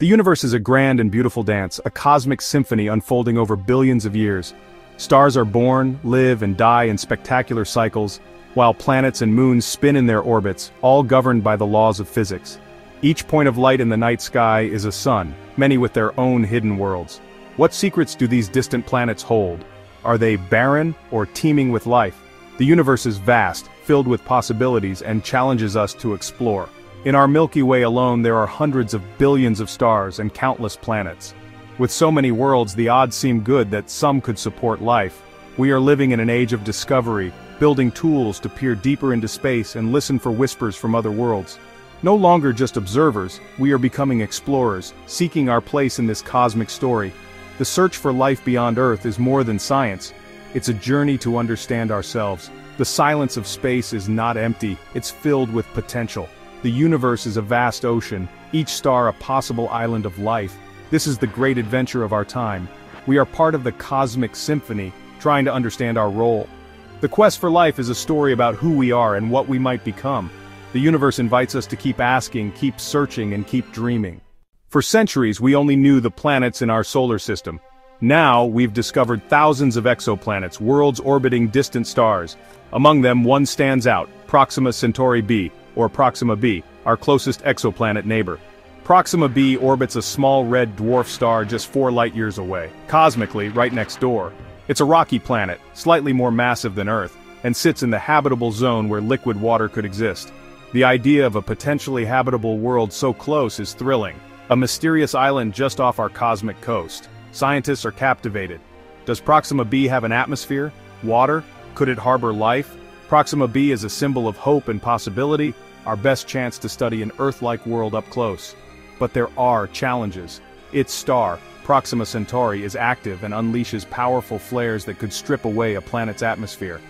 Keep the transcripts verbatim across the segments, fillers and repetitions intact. The universe is a grand and beautiful dance, a cosmic symphony unfolding over billions of years. Stars are born, live, and die in spectacular cycles, while planets and moons spin in their orbits, all governed by the laws of physics. Each point of light in the night sky is a sun, many with their own hidden worlds. What secrets do these distant planets hold? Are they barren or teeming with life? The universe is vast, filled with possibilities, and challenges us to explore. In our Milky Way alone, there are hundreds of billions of stars and countless planets. With so many worlds, the odds seem good that some could support life. We are living in an age of discovery, building tools to peer deeper into space and listen for whispers from other worlds. No longer just observers, we are becoming explorers, seeking our place in this cosmic story. The search for life beyond Earth is more than science. It's a journey to understand ourselves. The silence of space is not empty, it's filled with potential. The universe is a vast ocean, each star a possible island of life. This is the great adventure of our time. We are part of the cosmic symphony, trying to understand our role. The quest for life is a story about who we are and what we might become. The universe invites us to keep asking, keep searching, and keep dreaming. For centuries, we only knew the planets in our solar system. Now, we've discovered thousands of exoplanets, worlds orbiting distant stars. Among them, one stands out, Proxima Centauri B, or Proxima b, our closest exoplanet neighbor. Proxima b orbits a small red dwarf star just four light-years away, cosmically right next door. It's a rocky planet, slightly more massive than Earth, and sits in the habitable zone where liquid water could exist. The idea of a potentially habitable world so close is thrilling, a mysterious island just off our cosmic coast. Scientists are captivated. Does Proxima b have an atmosphere? Water? Could it harbor life? Proxima b is a symbol of hope and possibility, our best chance to study an Earth-like world up close. But there are challenges. Its star, Proxima Centauri, is active and unleashes powerful flares that could strip away a planet's atmosphere.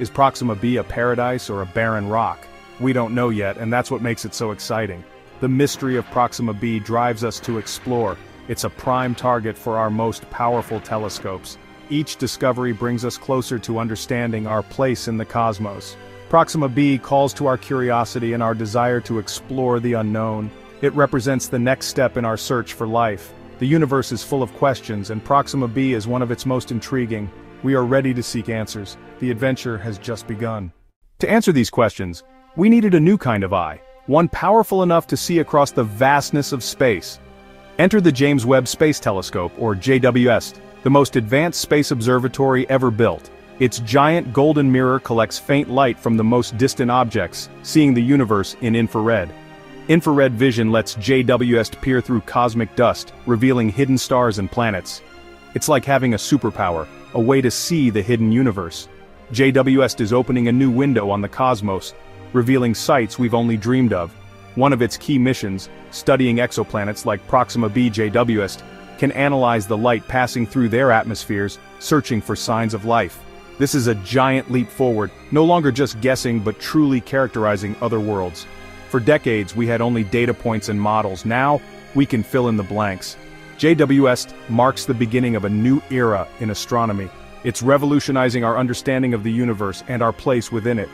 Is Proxima b a paradise or a barren rock? We don't know yet, and that's what makes it so exciting. The mystery of Proxima b drives us to explore. It's a prime target for our most powerful telescopes. Each discovery brings us closer to understanding our place in the cosmos. Proxima b calls to our curiosity and our desire to explore the unknown. It represents the next step in our search for life. The universe is full of questions, and Proxima b is one of its most intriguing. We are ready to seek answers. The adventure has just begun. To answer these questions, we needed a new kind of eye, one powerful enough to see across the vastness of space. Enter the James Webb Space Telescope, or J W S T. The most advanced space observatory ever built. Its giant golden mirror collects faint light from the most distant objects, seeing the universe in infrared. Infrared vision lets J W S T peer through cosmic dust, revealing hidden stars and planets. It's like having a superpower, a way to see the hidden universe. J W S T is opening a new window on the cosmos, revealing sights we've only dreamed of. One of its key missions, studying exoplanets like Proxima b, J W S T, can analyze the light passing through their atmospheres, searching for signs of life. This is a giant leap forward, no longer just guessing but truly characterizing other worlds. For decades, we had only data points and models. Now, we can fill in the blanks. J W S T marks the beginning of a new era in astronomy. It's revolutionizing our understanding of the universe and our place within it.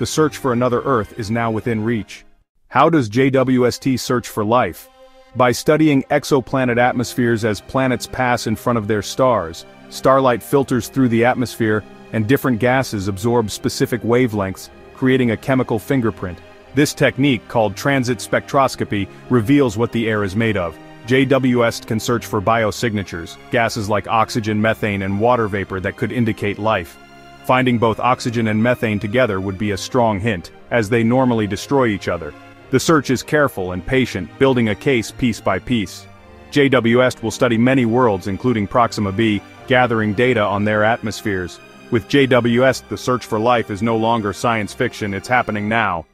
The search for another Earth is now within reach. How does J W S T search for life? By studying exoplanet atmospheres as planets pass in front of their stars, starlight filters through the atmosphere, and different gases absorb specific wavelengths, creating a chemical fingerprint. This technique, called transit spectroscopy, reveals what the air is made of. J W S T can search for biosignatures, gases like oxygen, methane, and water vapor that could indicate life. Finding both oxygen and methane together would be a strong hint, as they normally destroy each other. The search is careful and patient, building a case piece by piece. J W S T will study many worlds, including Proxima b, gathering data on their atmospheres. With J W S T, the search for life is no longer science fiction, it's happening now.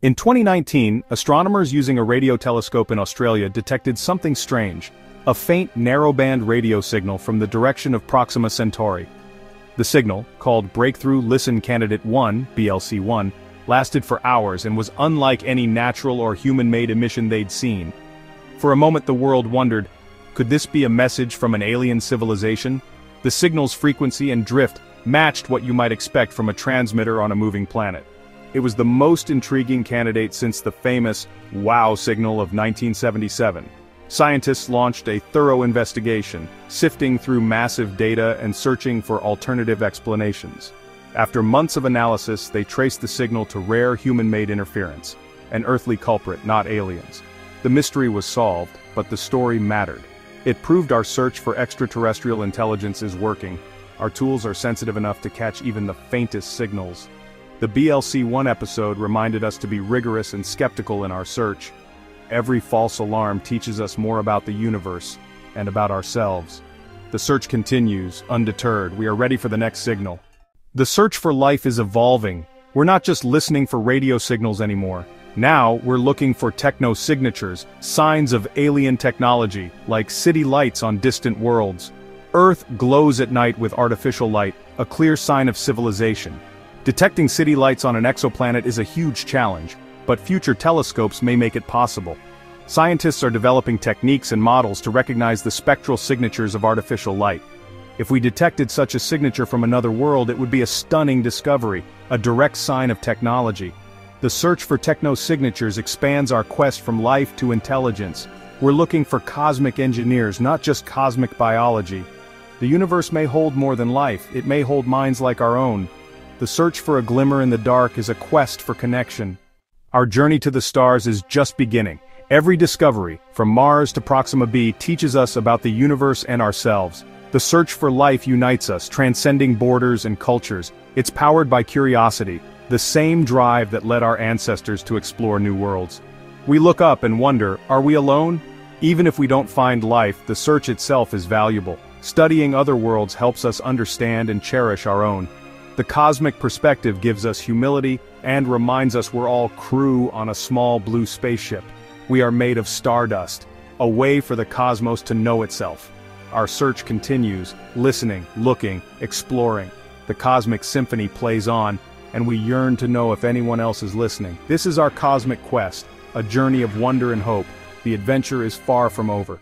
In twenty nineteen, astronomers using a radio telescope in Australia detected something strange, a faint narrowband radio signal from the direction of Proxima Centauri. The signal, called Breakthrough Listen Candidate one, B L C one, lasted for hours and was unlike any natural or human-made emission they'd seen. For a moment the world wondered, could this be a message from an alien civilization? The signal's frequency and drift matched what you might expect from a transmitter on a moving planet. It was the most intriguing candidate since the famous Wow signal of nineteen seventy-seven. Scientists launched a thorough investigation, sifting through massive data and searching for alternative explanations. After months of analysis, they traced the signal to rare human-made interference, an earthly culprit, not aliens. The mystery was solved, but the story mattered. It proved our search for extraterrestrial intelligence is working. Our tools are sensitive enough to catch even the faintest signals. The B L C one episode reminded us to be rigorous and skeptical in our search. Every false alarm teaches us more about the universe and about ourselves. The search continues, undeterred. We are ready for the next signal. The search for life is evolving. We're not just listening for radio signals anymore. Now, we're looking for techno-signatures, signs of alien technology, like city lights on distant worlds. Earth glows at night with artificial light, a clear sign of civilization. Detecting city lights on an exoplanet is a huge challenge, but future telescopes may make it possible. Scientists are developing techniques and models to recognize the spectral signatures of artificial light. If we detected such a signature from another world, it would be a stunning discovery, a direct sign of technology. The search for techno-signatures expands our quest from life to intelligence. We're looking for cosmic engineers, not just cosmic biology. The universe may hold more than life, it may hold minds like our own. The search for a glimmer in the dark is a quest for connection. Our journey to the stars is just beginning. Every discovery, from Mars to Proxima B, teaches us about the universe and ourselves. The search for life unites us, transcending borders and cultures. It's powered by curiosity, the same drive that led our ancestors to explore new worlds. We look up and wonder, are we alone? Even if we don't find life, the search itself is valuable. Studying other worlds helps us understand and cherish our own. The cosmic perspective gives us humility and reminds us we're all crew on a small blue spaceship. We are made of stardust, a way for the cosmos to know itself. Our search continues, listening, looking, exploring. The cosmic symphony plays on, and we yearn to know if anyone else is listening. This is our cosmic quest, a journey of wonder and hope. The adventure is far from over.